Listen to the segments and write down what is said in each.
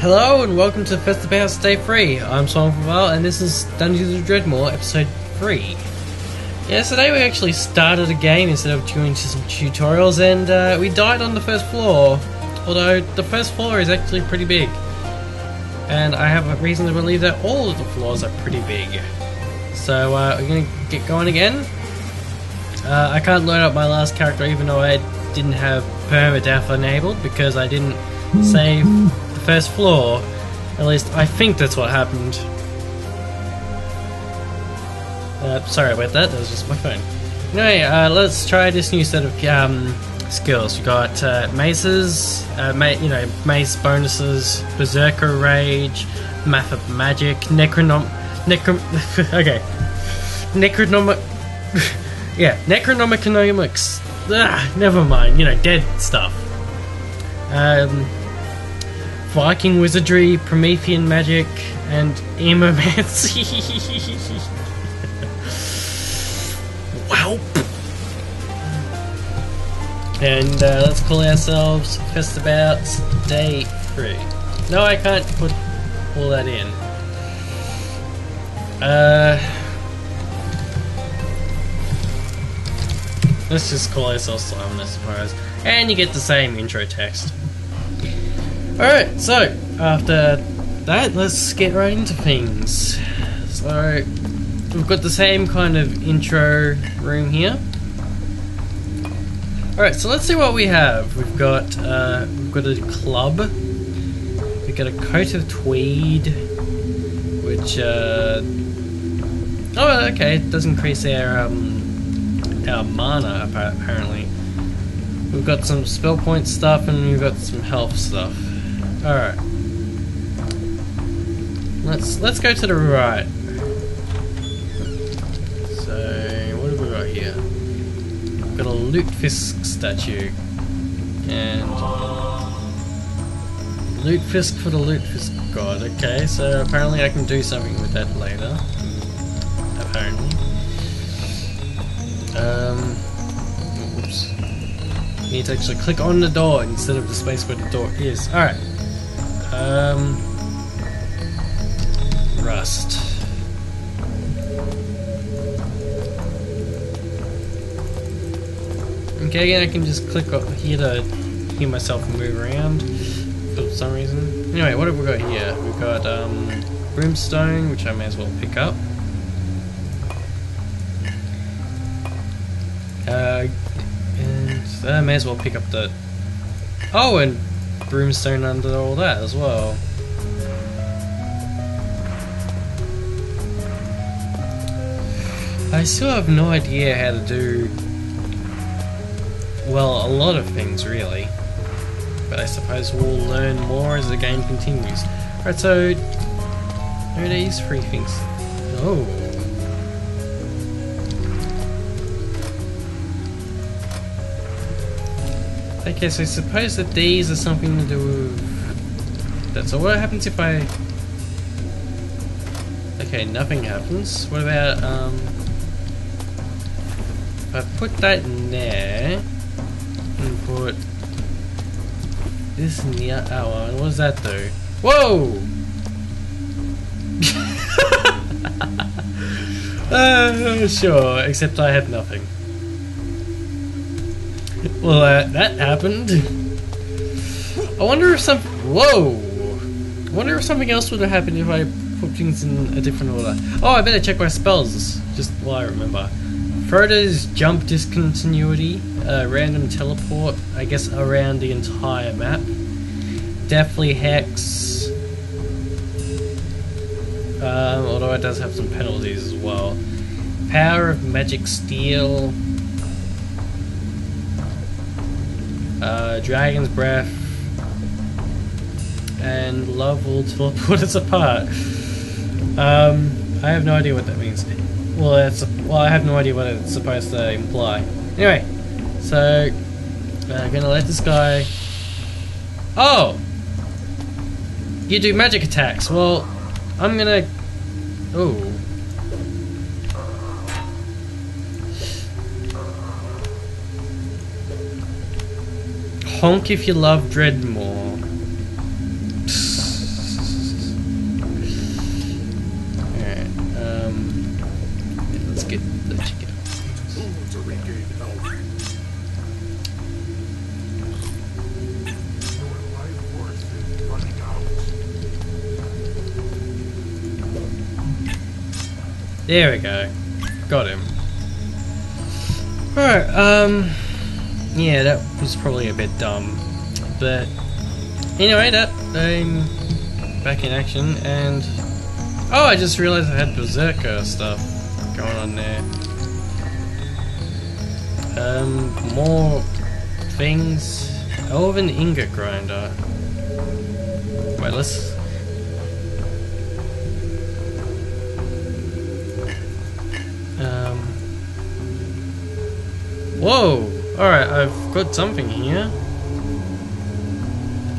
Hello and welcome to Festive House Day 3. I'm Simon from Val and this is Dungeons of Dredmor episode 3. Yeah, so today we actually started a game instead of doing some tutorials, and we died on the first floor. Although the first floor is actually pretty big. And I have a reason to believe that all of the floors are pretty big. So we're going to get going again. I can't load up my last character even though I didn't have permadeath enabled because I didn't save the first floor. At least I think that's what happened. Sorry about that, that was just my phone. Anyway, let's try this new set of skills. We've got mazes, maze bonuses, Berserker rage, magic, necronomiconomics. Never mind, dead stuff. Viking wizardry, Promethean magic, and Emo Mancy. Wow. And let's call ourselves Festabouts Day 3. No, I can't put all that in. Let's just call ourselves Simon, I suppose. And you get the same intro text. Alright, so after that, let's get right into things. So we've got the same kind of intro room here. Alright, so let's see what we have. We've got a club. We've got a coat of tweed, which oh, okay, it does increase our mana apparently. We've got some spell point stuff and we've got some health stuff. Alright. Let's go to the right. So what have we got here? We've got a Lutefisk statue. And Lutefisk for the Lutefisk god, okay, so apparently I can do something with that later. Apparently. Oops. You need to actually click on the door instead of the space where the door is. Alright. Rust. Okay, again I can just click up here to hear myself move around for some reason. Anyway, what have we got here? We've got brimstone, which I may as well pick up. I may as well pick up the... Oh, and brimstone under all that as well. I still have no idea how to do... well, a lot of things, really. But I suppose we'll learn more as the game continues. Alright, so... there are these three things. Oh... okay, so I suppose that these are something to do with that. So what happens if I... okay, nothing happens. What about, if I put that in there, and put this in the other one, what does that do? Whoa! Sure, except I have nothing. Well, that happened. I wonder if something else would have happened if I put things in a different order. Oh, I better check my spells, just while I remember. Frodo's jump discontinuity, random teleport, I guess around the entire map. Deathly Hex. Although it does have some penalties as well. Power of Magic Steel. Dragon's Breath, and Love will teleport us apart. I have no idea what that means. Well, I have no idea what it's supposed to imply. Anyway, so I'm gonna let this guy. Oh, you do magic attacks. Well, I'm gonna. Oh. Honk if you love Dredmor. renegade elf. Your life force is running out. There we go. Got him. Alright, yeah, that was probably a bit dumb, but anyway, that, I'm back in action, and oh, I just realised I had Berserker stuff going on there. More things. Oh, an ingot grinder. Wait, let's... Whoa! Alright, I've got something here.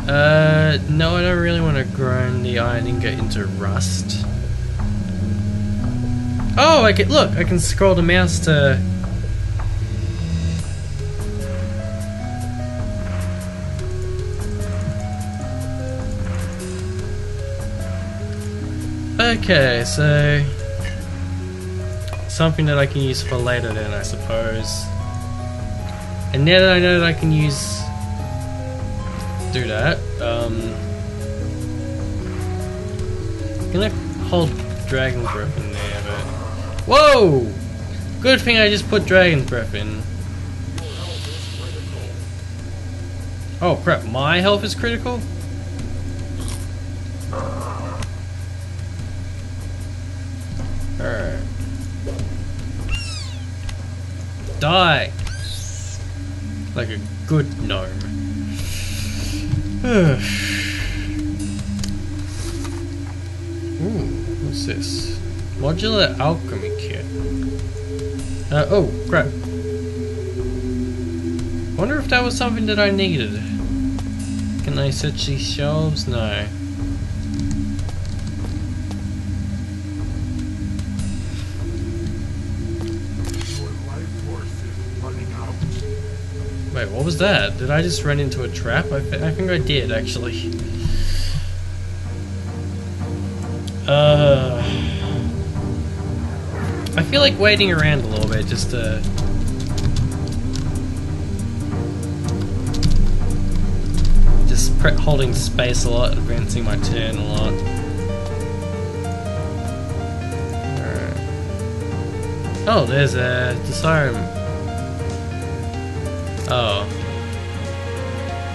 No, I don't really want to grind the iron ingot into rust. Oh, I can, look, I can scroll the mouse to... Okay, so... something that I can use for later then, I suppose. And now that I know that I can use... do that, I'm gonna hold dragon breath in there, but... Whoa! Good thing I just put dragon breath in. Oh crap, my health is critical? Alright. Die! Like a good gnome. Ooh, what's this? Modular alchemy kit. Oh, crap. Wonder if that was something that I needed. Can I search these shelves? No. Wait, what was that? Did I just run into a trap? I think I did, actually. I feel like waiting around a little bit just to... just holding space a lot, advancing my turn a lot. Alright. Oh, there's a disarm. Oh.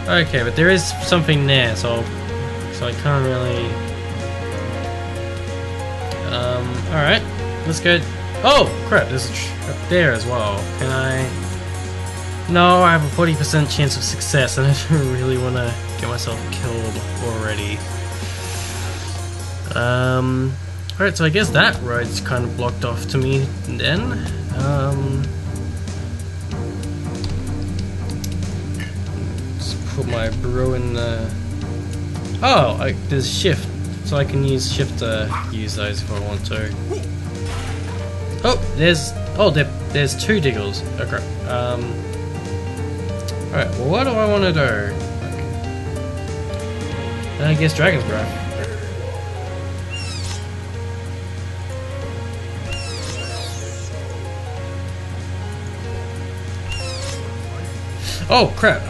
Okay, but there is something there, so I can't really... alright. Let's go... Oh! Crap, there's a trap there as well. Can I... No, I have a 40% chance of success, and I don't really want to get myself killed already. Alright, so I guess that road's kind of blocked off to me then. Put my brew in the... Oh, there's shift, so I can use shift to use those if I want to. Oh, there's two diggles. Okay. Alright, well, what do I want to do? Okay. I guess dragon's breath. Oh crap,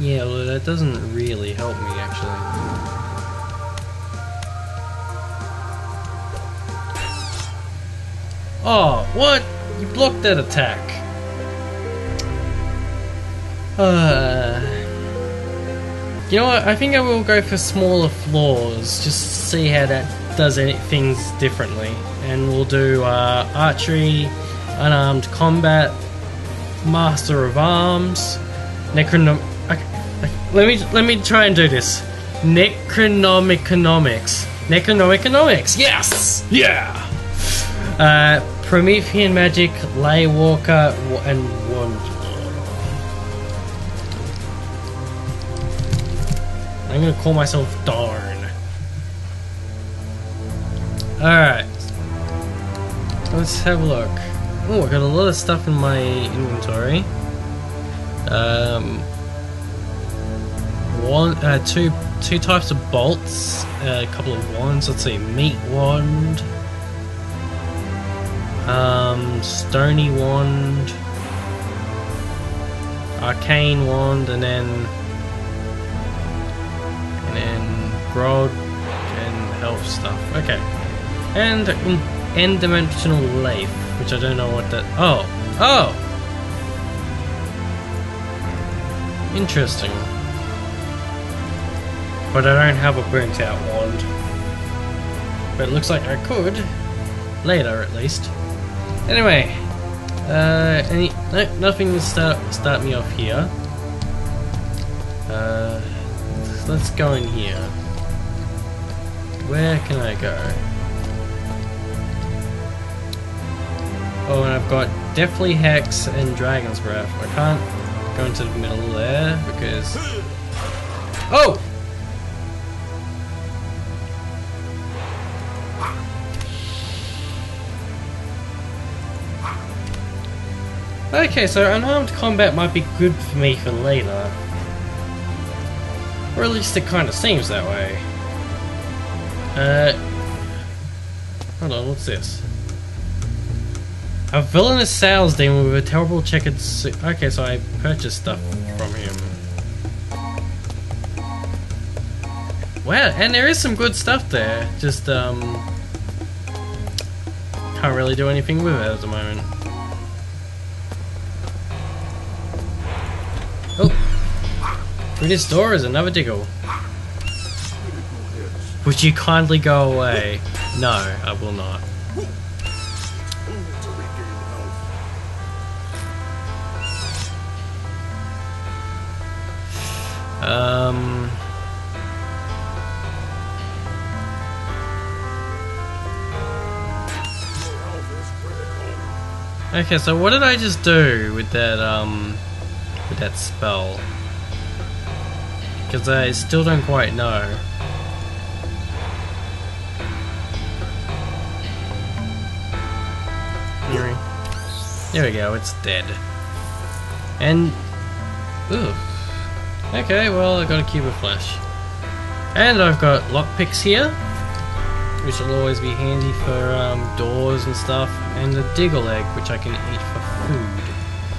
yeah, well, that doesn't really help me, actually. Oh, what? You blocked that attack. You know what, I think I will go for smaller floors, just to see how that does things differently. And we'll do archery, unarmed combat, master of arms, Let me try and do this. Necronomiconomics. Necronomiconomics, yes! Yeah! Promethean magic, Lay Walker, and one. I'm gonna call myself Darn. Alright. Let's have a look. Oh, I got a lot of stuff in my inventory. two types of bolts, a couple of wands. Let's see, meat wand, stony wand, arcane wand, and then broad and elf stuff. Okay, and n-dimensional lathe, which I don't know what that. Oh, interesting. But I don't have a burnt out wand. But it looks like I could. Later, at least. Anyway. Nothing will start me off here. Let's go in here. Where can I go? Oh, and I've got Deathly Hex and Dragon's Breath. I can't go into the middle there because... Oh! Okay, so unarmed combat might be good for me for later. Or at least it kind of seems that way. Hold on, what's this? A villainous sales demon with a terrible checkered suit. Okay, so I purchased stuff from him. Wow, and there is some good stuff there. Just, can't really do anything with it at the moment. Through this door is another diggle. Would you kindly go away? No, I will not. Okay, so what did I just do with that spell? Because I still don't quite know. There we go, it's dead. And... Ooh. Okay, well, I got a cube of flesh. And I've got lockpicks here, which will always be handy for doors and stuff, and a diggle egg, which I can eat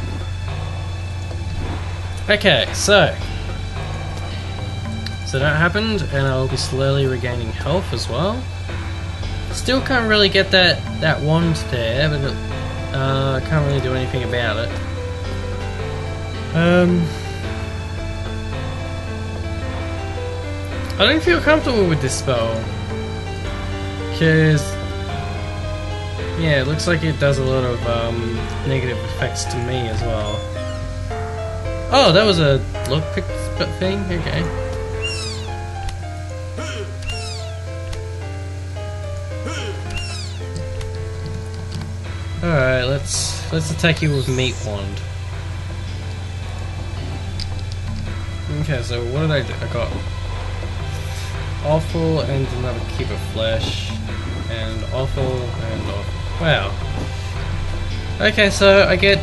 for food. Okay, so... So that happened, and I'll be slowly regaining health as well. Still can't really get that wand there, but I can't really do anything about it. I don't feel comfortable with this spell, because yeah, it looks like it does a lot of negative effects to me as well. Oh, that was a lockpick thing. Okay. Alright, let's attack you with meat wand. Okay, so what did I do? I got offal and another cube of flesh, and offal and offal. Wow. Okay, so I get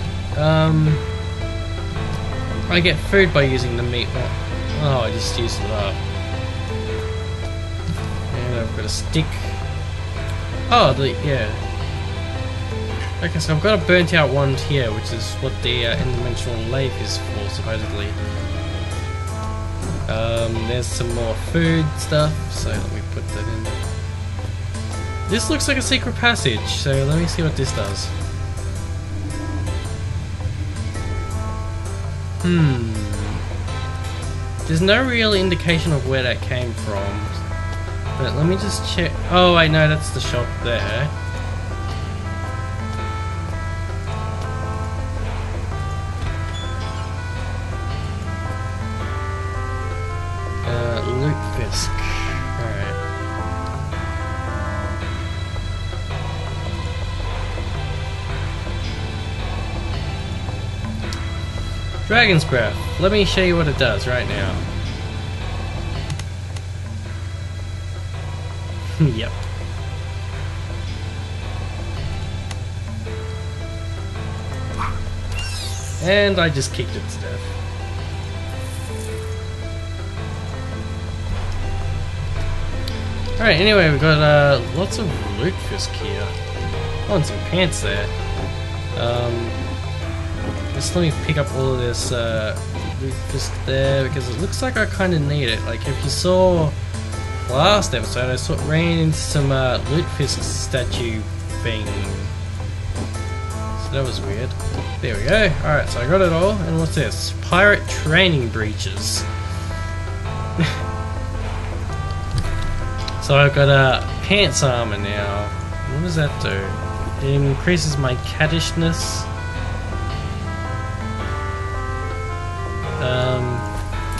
food by using the meat wand. Oh, I just used it up. And I've got a stick. Oh, yeah. Okay, so I've got a burnt out wand here, which is what the interdimensional lathe is for, supposedly. There's some more food stuff, so let me put that in there. This looks like a secret passage, so let me see what this does. There's no real indication of where that came from. But let me just check. Oh, wait, no, that's the shop there. Lutefisk. Alright. Dragon's Breath. Let me show you what it does right now. Yep. And I just kicked it to death. Alright, anyway, we've got lots of Lutefisk here. Oh, and some pants there. Just let me pick up all of this Lutefisk there, because it looks like I kind of need it. Like, if you saw last episode, I ran into some Lutefisk statue thing. So that was weird. There we go. Alright, so I got it all. And what's this? Pirate training breaches. So I've got pants armor now. What does that do? It increases my cattishness.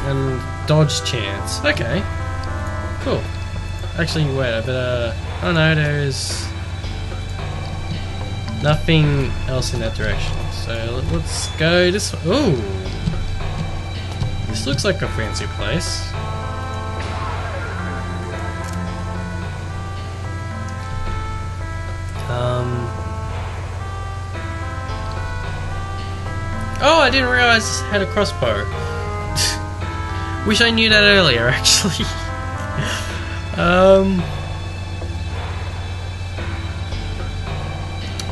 And dodge chance. Okay. Cool. Actually, wait, I better... Oh no, there is nothing else in that direction. So let's go this way. Ooh! This looks like a fancy place. Oh, I didn't realize this had a crossbow. Wish I knew that earlier, actually.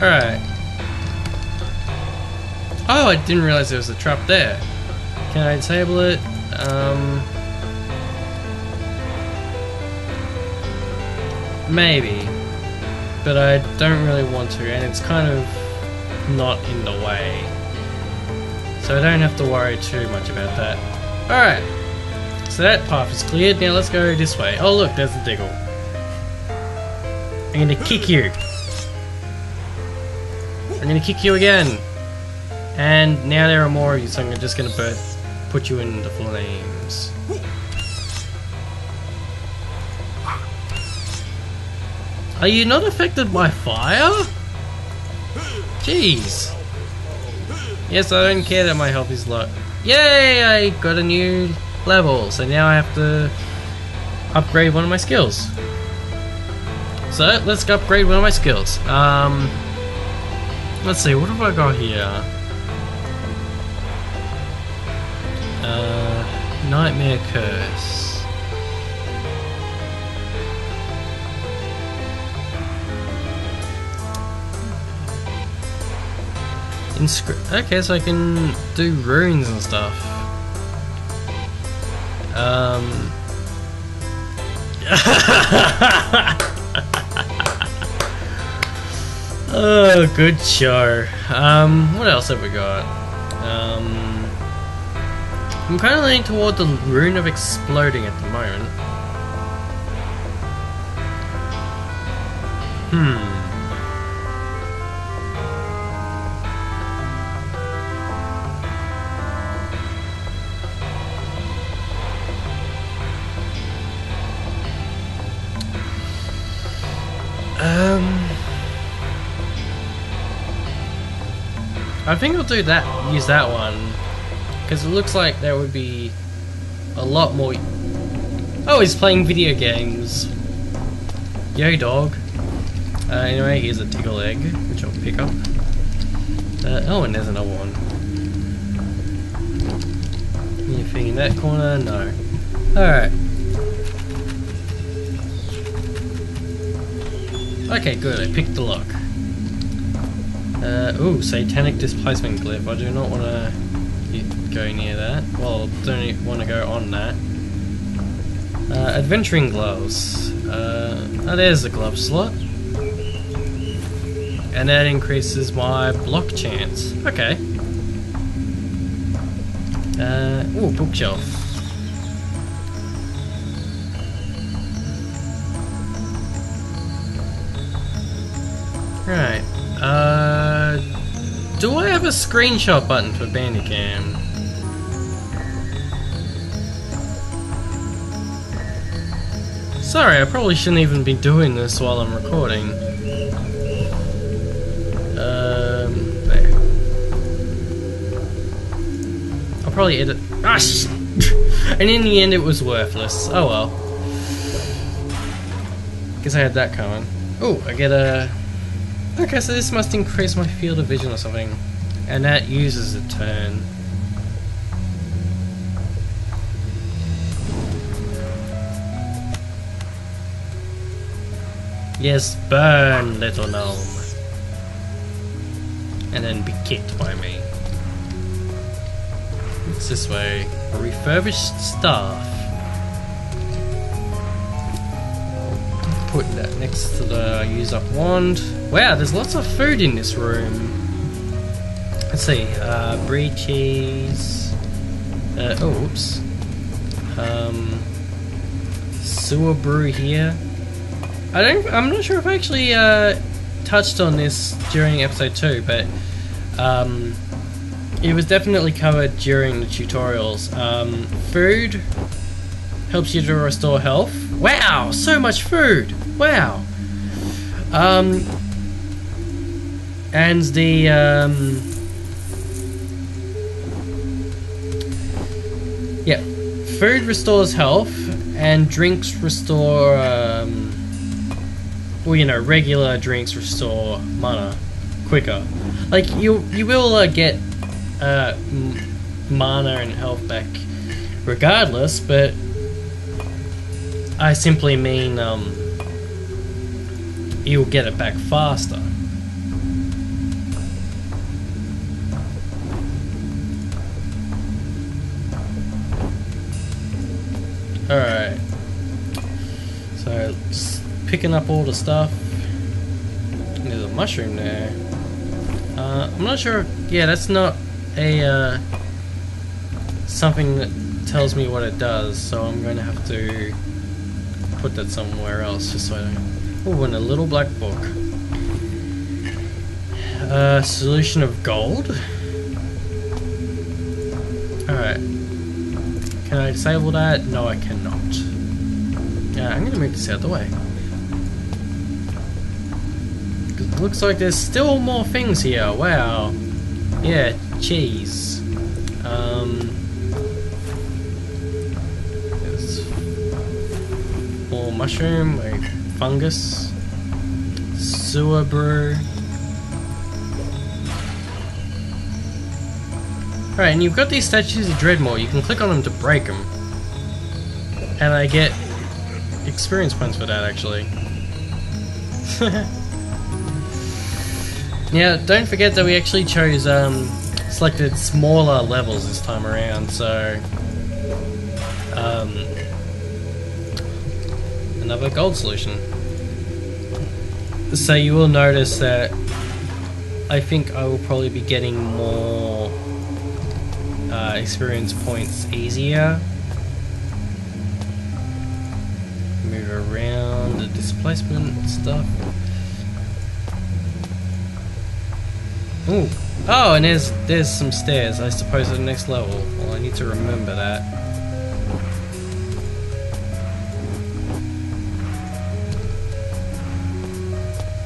Alright. Oh, I didn't realize there was a trap there. Can I disable it? Maybe. But I don't really want to, and it's kind of not in the way. So I don't have to worry too much about that. Alright, so that path is cleared. Now let's go this way. Oh look, there's the diggle. I'm gonna kick you. I'm gonna kick you again. And now there are more of you, so I'm just gonna put you in the flames. Are you not affected by fire? Jeez. Yes, I don't care that my health is low. Yay! I got a new level, so now I have to upgrade one of my skills. So let's upgrade one of my skills. Let's see, what have I got here? Nightmare Curse. Okay, so I can do runes and stuff. Oh, good show. What else have we got? I'm kind of leaning toward the Rune of Exploding at the moment. I think I'll do that, use that one, because it looks like there would be a lot more. Oh, he's playing video games. Yo, dog. Anyway, here's a tickle egg, which I'll pick up. Oh, and there's another one. Anything in that corner? No. Alright. Okay, good, I picked the lock. Ooh, satanic displacement glyph. I do not want to go near that. Well, I don't want to go on that. Adventuring gloves. Oh, there's the glove slot. And that increases my block chance. Okay. Ooh, bookshelf. Right. Do I have a screenshot button for Bandicam? Sorry, I probably shouldn't even be doing this while I'm recording. There. I'll probably edit. Ah, shit. And in the end, it was worthless. Oh well. Guess I had that coming. Ooh, I get a. Okay, so this must increase my field of vision or something. And that uses a turn. Yes, burn, little gnome. And then be kicked by me. It's this way. Refurbished staff. I'll put that next to the use up wand. Wow, there's lots of food in this room. Let's see. Brie cheese. Oops. Sewer brew here. I'm not sure if I actually touched on this during episode 2, but it was definitely covered during the tutorials. Food helps you to restore health. Wow, so much food! Wow! And the yeah, food restores health, and drinks restore well, you know, regular drinks restore mana quicker. Like, you will get mana and health back regardless, but I simply mean you'll get it back faster. Alright. So, picking up all the stuff. There's a mushroom there. I'm not sure. Yeah, that's not a something that tells me what it does, so I'm going to have to put that somewhere else just so I don't. Ooh, and a little black book. Solution of gold. Alright. Can I disable that? No, I cannot. I'm going to move this out of the way. It looks like there's still more things here. Wow. Yeah, cheese. There's more mushroom, like fungus, sewer brew. Alright, and you've got these statues of Dredmor. You can click on them to break them. And I get experience points for that, actually. Yeah, don't forget that we actually chose selected smaller levels this time around, so another gold solution. So you will notice that I think I will probably be getting more experience points easier. Move around the displacement stuff. Ooh. Oh, and there's some stairs, I suppose, at the next level. Well, I need to remember that.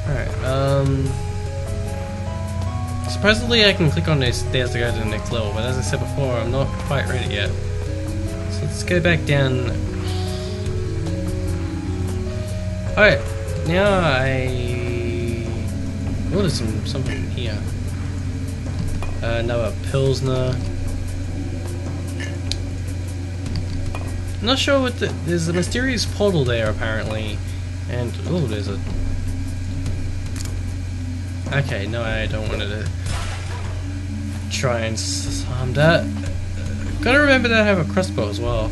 Alright, supposedly I can click on those stairs to go to the next level, but as I said before, I'm not quite ready yet. So let's go back down. Alright, now oh, there's something here. Another Pilsner. Not sure what the... There's a mysterious portal there, apparently. And... Oh, there's a... Okay, no, I don't want to try and harm that. Gotta remember that I have a crossbow as well.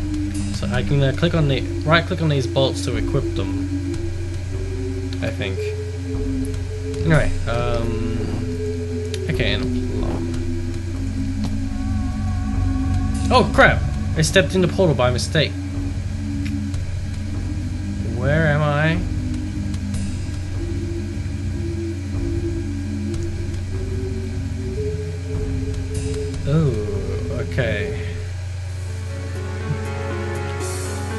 So I can click on the... Right-click on these bolts to equip them. I think. Anyway, okay, and a plum. Oh crap! I stepped in the portal by mistake. Where am I? Oh, okay.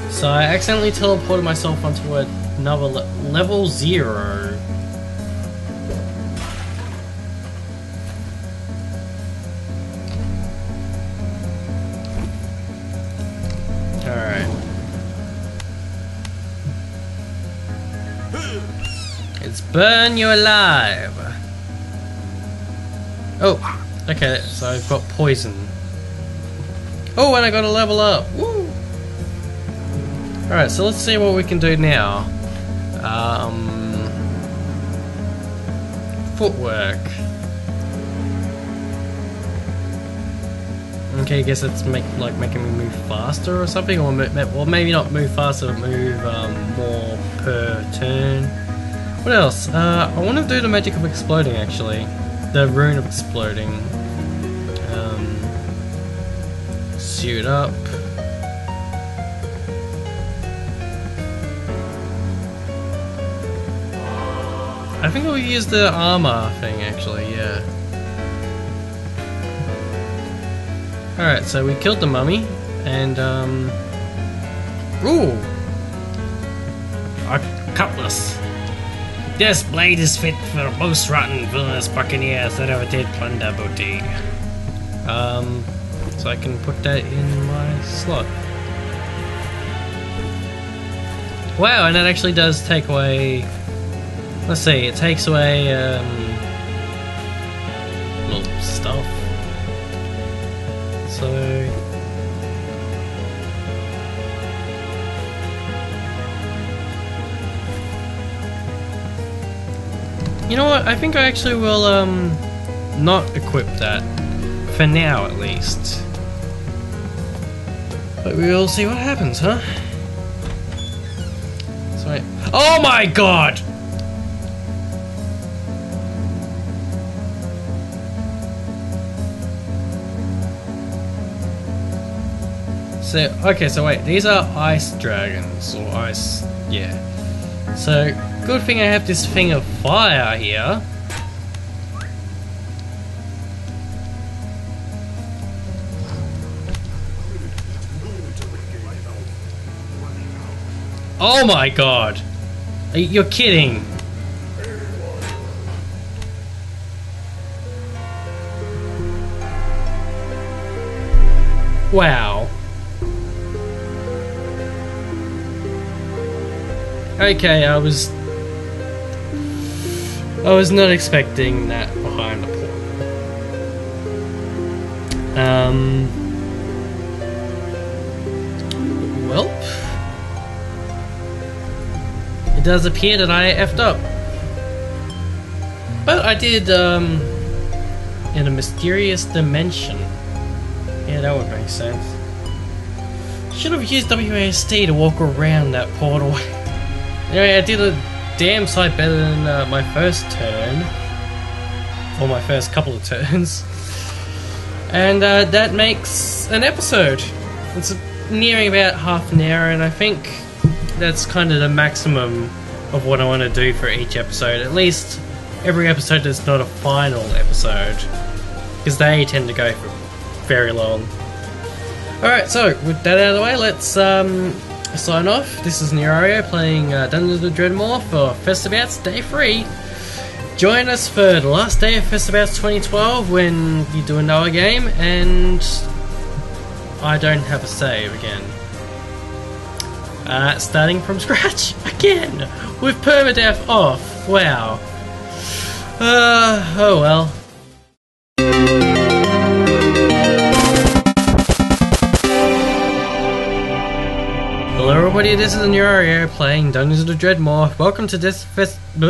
So I accidentally teleported myself onto another level 0. Alright. It's burn you alive! Oh, okay, so I've got poison. Oh, and I got a level up! Woo! Alright, so let's see what we can do now. footwork. Okay, I guess it's making me move faster or something, or well, maybe not move faster, but move more per turn. What else? I want to do the magic of exploding, actually. The rune of exploding. Suit up. I think I'll use the armor thing, actually, yeah. Alright, so we killed the mummy, and ooh! A cutlass. This blade is fit for the most rotten, villainous buccaneers that ever did plunder booty. So I can put that in my slot. Wow, and that actually does take away... Let's see, it takes away, well, stuff. So... You know what, I think I actually will, not equip that. For now, at least. But we will see what happens, huh? Sorry. Oh my god! So, okay, so wait, these are ice dragons, or ice, yeah. So, good thing I have this thing of fire here. Oh my god! You're kidding! Wow. Okay, I was not expecting that behind the portal. Welp. It does appear that I effed up. But I did, in a mysterious dimension. Yeah, that would make sense. Should have used WASD to walk around that portal. Anyway, I did a damn sight better than my first turn, or my first couple of turns, and that makes an episode. It's nearing about half an hour, and I think that's kind of the maximum of what I want to do for each episode, at least every episode that's not a final episode, because they tend to go for very long. Alright, so with that out of the way, let's sign off. This is Nerario playing Dungeons of Dredmor for Festabouts Day 3. Join us for the last day of Festabouts 2012 when you do another game, and I don't have a save again. Starting from scratch again with permadeath off. Wow. Oh well. Hello everybody, this is Nerario playing Dungeons of Dredmor. Welcome to this fest...